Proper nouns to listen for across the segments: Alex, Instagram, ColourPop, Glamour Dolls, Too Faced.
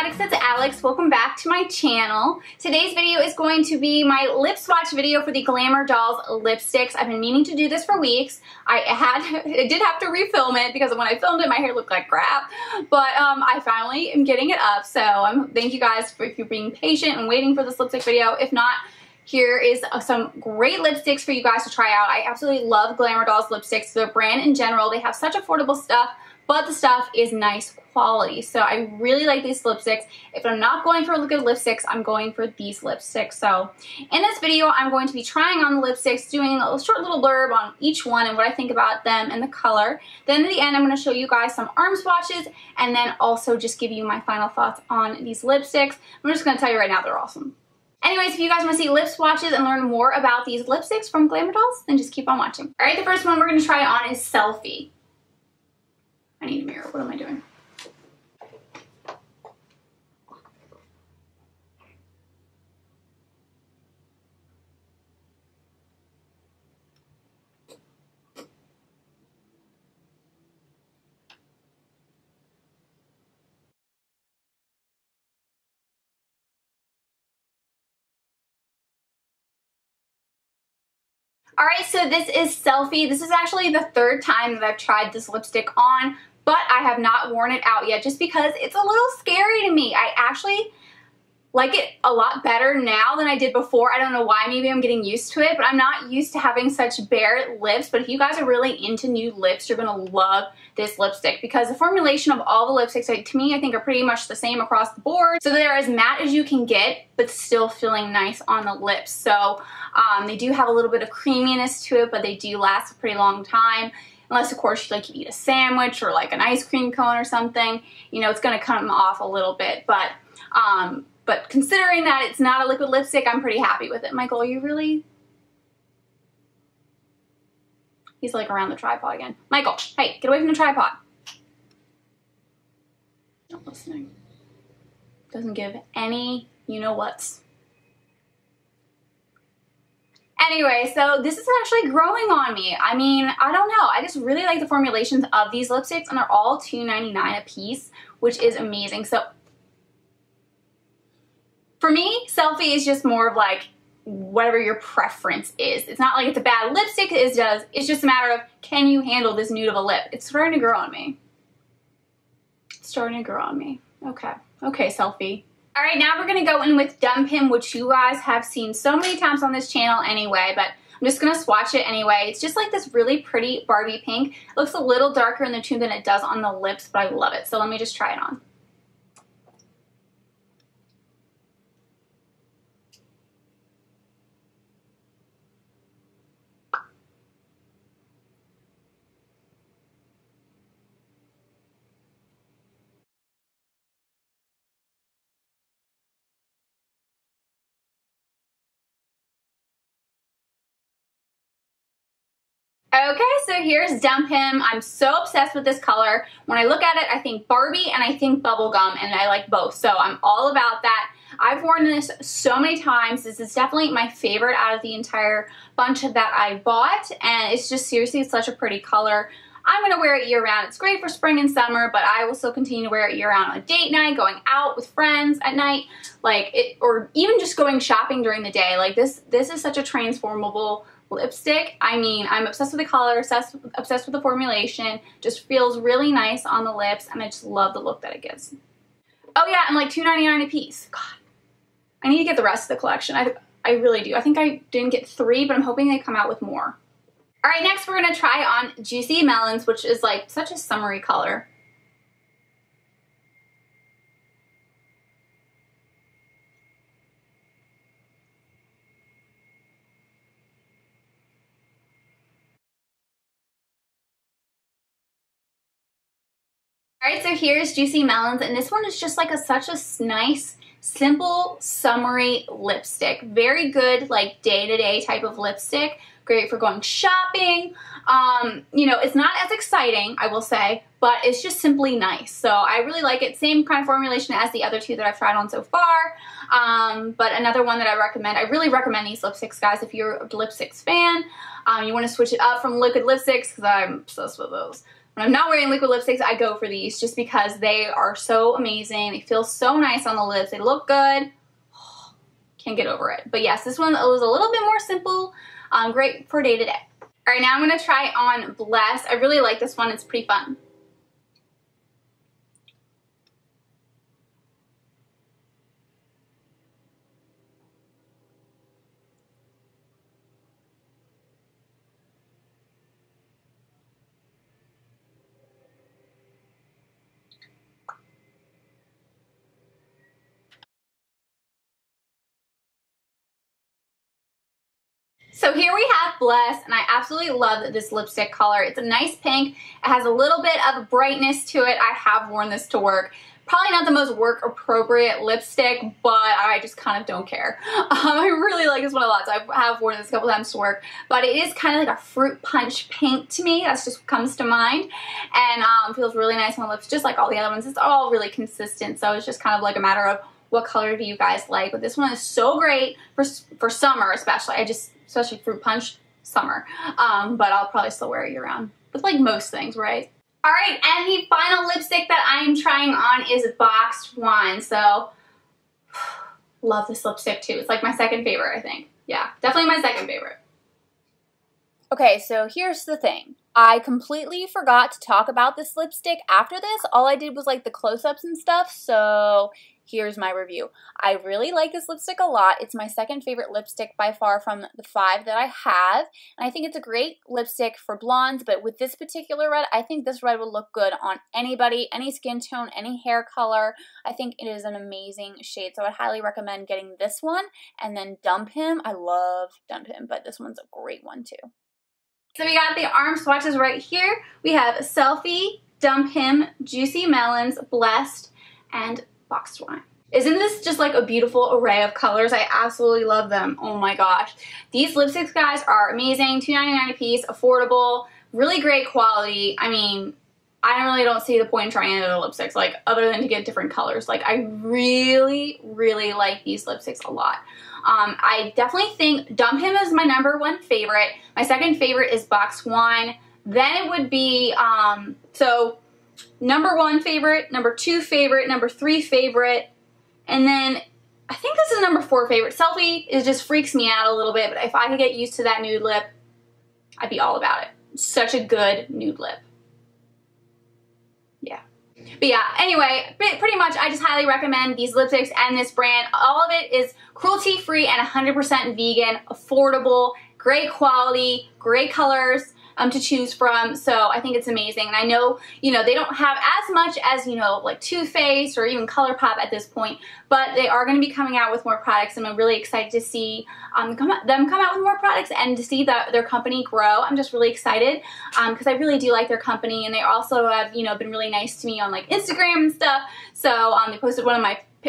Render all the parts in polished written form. Addicts, it's Alex. Welcome back to my channel. Today's video is going to be my lip swatch video for the Glamour Dolls lipsticks. I've been meaning to do this for weeks. I did have to refilm it because when I filmed it, my hair looked like crap. But I finally am getting it up. So thank you guys for being patient and waiting for this lipstick video. If not, here is some great lipsticks for you guys to try out. I absolutely love Glamour Dolls lipsticks. Their brand in general, they have such affordable stuff, but the stuff is nice quality. So I really like these lipsticks. If I'm not going for good lipsticks, I'm going for these lipsticks. So in this video, I'm going to be trying on the lipsticks, doing a short little blurb on each one and what I think about them and the color. Then at the end, I'm going to show you guys some arm swatches and then also just give you my final thoughts on these lipsticks. I'm just going to tell you right now, they're awesome. Anyways, if you guys want to see lip swatches and learn more about these lipsticks from Glamour Dolls, then just keep on watching. All right, the first one we're going to try on is Selfie. I need a mirror. What am I doing? All right, so this is Selfie. This is actually the third time that I've tried this lipstick on, but I have not worn it out yet just because it's a little scary to me. I actually like it a lot better now than I did before. I don't know why, maybe I'm getting used to it, but I'm not used to having such bare lips. But if you guys are really into nude lips, you're gonna love this lipstick because the formulation of all the lipsticks, to me, I think are pretty much the same across the board. So they're as matte as you can get, but still feeling nice on the lips. So they do have a little bit of creaminess to it, but they do last a pretty long time. Unless, of course, like you eat a sandwich or like an ice cream cone or something, you know, it's gonna come off a little bit. But considering that it's not a liquid lipstick, I'm pretty happy with it. Michael, are you really? He's like around the tripod again. Michael, hey, get away from the tripod. Not listening. Doesn't give any you-know-whats. Anyway, so this is actually growing on me. I mean, I don't know. I just really like the formulations of these lipsticks, and they're all $2.99 a piece, which is amazing. So for me, Selfie is just more of like whatever your preference is. It's not like it's a bad lipstick. It's just a matter of, can you handle this nude of a lip? It's starting to grow on me. It's starting to grow on me. Okay. Okay, Selfie. All right, now we're going to go in with Dump Him, which you guys have seen so many times on this channel anyway, but I'm just going to swatch it anyway. It's just like this really pretty Barbie pink. It looks a little darker in the tube than it does on the lips, but I love it. So let me just try it on. Okay, so here's Dump Him. I'm so obsessed with this color. When I look at it, I think Barbie and I think bubblegum, and I like both, so I'm all about that. I've worn this so many times. This is definitely my favorite out of the entire bunch that I bought, and it's just seriously such a pretty color. I'm going to wear it year-round. It's great for spring and summer, but I will still continue to wear it year-round on a date night, going out with friends at night, like it, or even just going shopping during the day. Like this is such a transformable lipstick. I mean, I'm obsessed with the color, obsessed with the formulation. Just feels really nice on the lips, and I just love the look that it gives. Oh yeah, and like $2.99 a piece. God, I need to get the rest of the collection. I really do. I think I didn't get three, but I'm hoping they come out with more. All right, next we're gonna try on Juicy Melons, which is like such a summery color. All right, so here's Juicy Melons, and this one is just like such a nice, simple, summery lipstick. Very good, like day-to-day type of lipstick. Great for going shopping. You know, it's not as exciting, I will say, but it's just simply nice. So I really like it. Same kind of formulation as the other two that I've tried on so far. But another one that I recommend. I really recommend these lipsticks, guys. If you're a lipsticks fan, you want to switch it up from liquid lipsticks because I'm obsessed with those. When I'm not wearing liquid lipsticks, I go for these just because they are so amazing. They feel so nice on the lips. They look good. Oh, can't get over it. But yes, this one was a little bit more simple. Great for day to day. All right, now I'm going to try on Bless. I really like this one. It's pretty fun. So here we have Bless, and I absolutely love this lipstick color. It's a nice pink. It has a little bit of brightness to it. I have worn this to work. Probably not the most work-appropriate lipstick, but I just kind of don't care. I really like this one a lot, so I have worn this a couple times to work. But it is kind of like a fruit punch pink to me. That's just what comes to mind. And feels really nice on the lips, just like all the other ones. It's all really consistent, so it's just kind of like a matter of what color do you guys like. But this one is so great for summer especially. Especially fruit punch summer, but I'll probably still wear it year round. With like most things, right? All right, and the final lipstick that I'm trying on is Boxed Wine. So, love this lipstick too. It's like my second favorite, I think. Yeah, definitely my second favorite. Okay, so here's the thing. I completely forgot to talk about this lipstick after this. All I did was like the close-ups and stuff, so here's my review. I really like this lipstick a lot. It's my second favorite lipstick by far from the 5 that I have. And I think it's a great lipstick for blondes, but with this particular red, I think this red will look good on anybody, any skin tone, any hair color. I think it is an amazing shade, so I would highly recommend getting this one. And then Dump Him. I love Dump Him, but this one's a great one too. So we got the arm swatches right here. We have Selfie, Dump Him, Juicy Melons, Blessed, and Boxed Wine. Isn't this just like a beautiful array of colors? I absolutely love them. Oh my gosh. These lipsticks, guys, are amazing. $2.99 a piece, affordable, really great quality. I mean, I really don't see the point in trying other lipsticks, like, other than to get different colors. Like, I really, really like these lipsticks a lot. I definitely think Dump Him is my #1 favorite. My second favorite is Boxed Wine. Then it would be, #1 favorite, #2 favorite, #3 favorite, and then I think this is #4 favorite. Selfie, it just freaks me out a little bit, but if I could get used to that nude lip, I'd be all about it. Such a good nude lip. Yeah. But yeah, anyway, pretty much I just highly recommend these lipsticks and this brand. All of it is cruelty-free and 100% vegan, affordable, great quality, great colors, to choose from. So I think it's amazing. And I know, you know, they don't have as much as, you know, like Too Faced or even ColourPop at this point, but they are going to be coming out with more products. And I'm really excited to see them come out with more products and to see their company grow. I'm just really excited because I really do like their company. And they also have, you know, been really nice to me on like Instagram and stuff. So they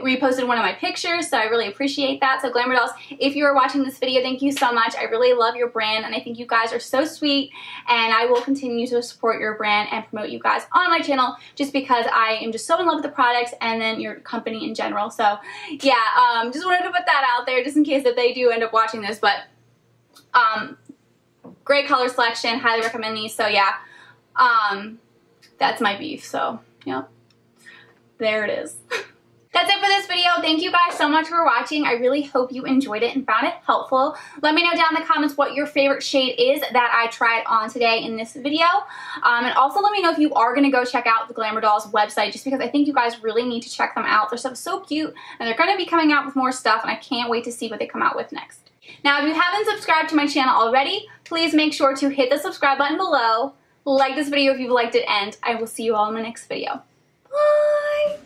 reposted one of my pictures, so I really appreciate that. So Glamour Dolls, if you are watching this video, thank you so much. I really love your brand, and I think you guys are so sweet, and I will continue to support your brand and promote you guys on my channel just because I am just so in love with the products and then your company in general. So yeah, just wanted to put that out there just in case that they do end up watching this, but great color selection, highly recommend these. So yeah, that's my beef, so yeah, there it is. That's it for this video. Thank you guys so much for watching. I really hope you enjoyed it and found it helpful. Let me know down in the comments what your favorite shade is that I tried on today in this video. And also let me know if you are going to go check out the Glamour Dolls website just because I think you guys really need to check them out. Their stuff is so cute and they're going to be coming out with more stuff, and I can't wait to see what they come out with next. Now, if you haven't subscribed to my channel already, please make sure to hit the subscribe button below. Like this video if you've liked it, and I will see you all in my next video. Bye!